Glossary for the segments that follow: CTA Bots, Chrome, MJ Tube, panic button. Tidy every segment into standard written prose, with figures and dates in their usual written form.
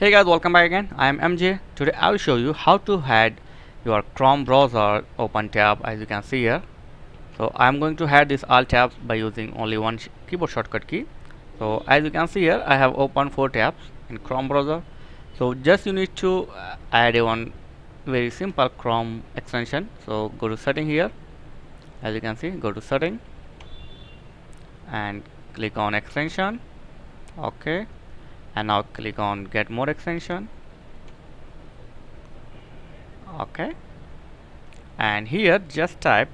Hey guys, welcome back again. I am MJ. Today I will show you how to hide your Chrome browser open tab, as you can see here. So I am going to hide this all tabs by using only one keyboard shortcut key. So as you can see here, I have opened 4 tabs in Chrome browser. So just you need to add one very simple Chrome extension. So go to setting here, as you can see, go to setting and click on extension. Okay. And now click on get more extension. Okay, and here just type,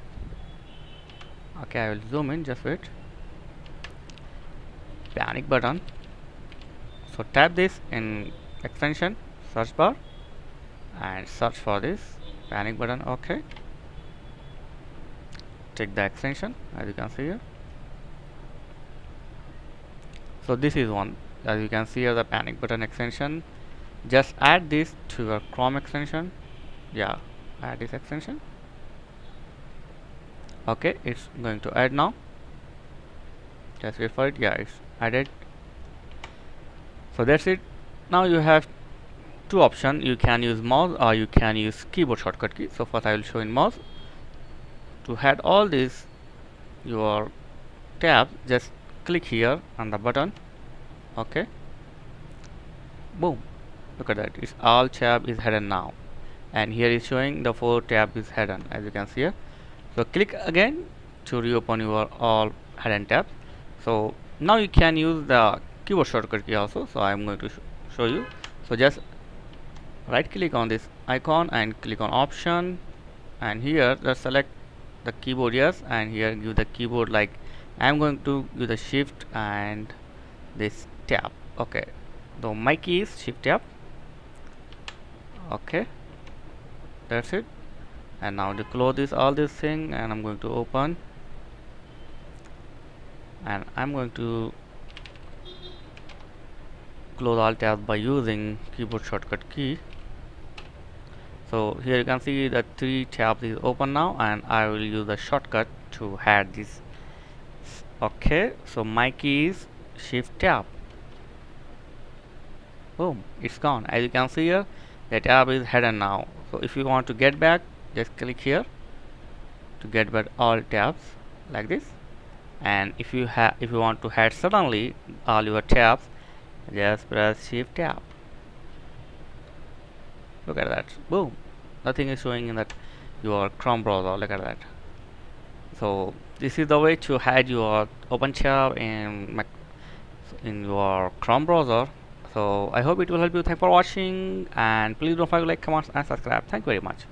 okay, I will zoom in, just wait, panic button. So type this in extension search bar and search for this panic button. Okay, take the extension, as you can see here. So this is one, as you can see here, the panic button extension. Just add this to your Chrome extension. Yeah, add this extension. Okay, it's going to add now. Just wait for it. Yeah, it's added. So that's it. Now you have two options. You can use mouse or you can use keyboard shortcut key. So first I will show in mouse. To hide all these your tab, just click here on the button. Okay, boom, look at that, it's all tab is hidden now, and here is showing the 4 tab is hidden, as you can see here. So click again to reopen your all hidden tabs. So now you can use the keyboard shortcut key also. So I'm going to show you. So just right click on this icon and click on option, and here just select the keyboard, yes, and here give the keyboard, like I'm going to give the shift and this tab. Okay, so my key is shift tab. Okay, that's it. And now to close this all this thing, and I'm going to open, and I'm going to close all tabs by using keyboard shortcut key. So here you can see that 3 tabs is open now, and I will use the shortcut to hide this. Okay, so my key is shift tab. Boom, it's gone. As you can see here, the tab is hidden now. So if you want to get back, just click here to get back all tabs like this. And if you want to hide suddenly all your tabs, just press shift tab. Look at that. Boom, nothing is showing in that your Chrome browser. Look at that. So this is the way to hide your open tab in your Chrome browser. So I hope it will help you. Thanks for watching, and please don't forget to like, comment and subscribe. Thank you very much.